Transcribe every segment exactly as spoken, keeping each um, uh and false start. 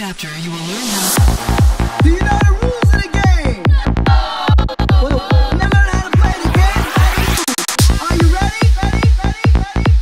Chapter, you will learn how to... Do you know the rules of the game? No. Well, never learn how to play the game? Are you ready? Ready, ready, ready,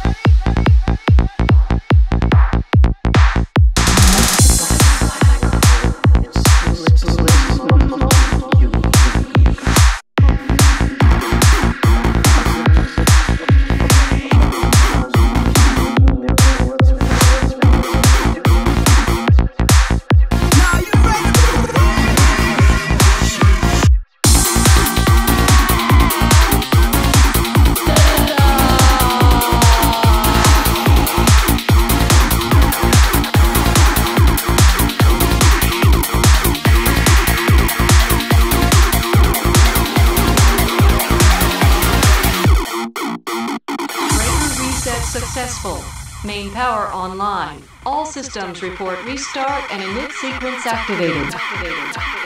successful. Main power online. All systems report restart and init sequence activated. activated.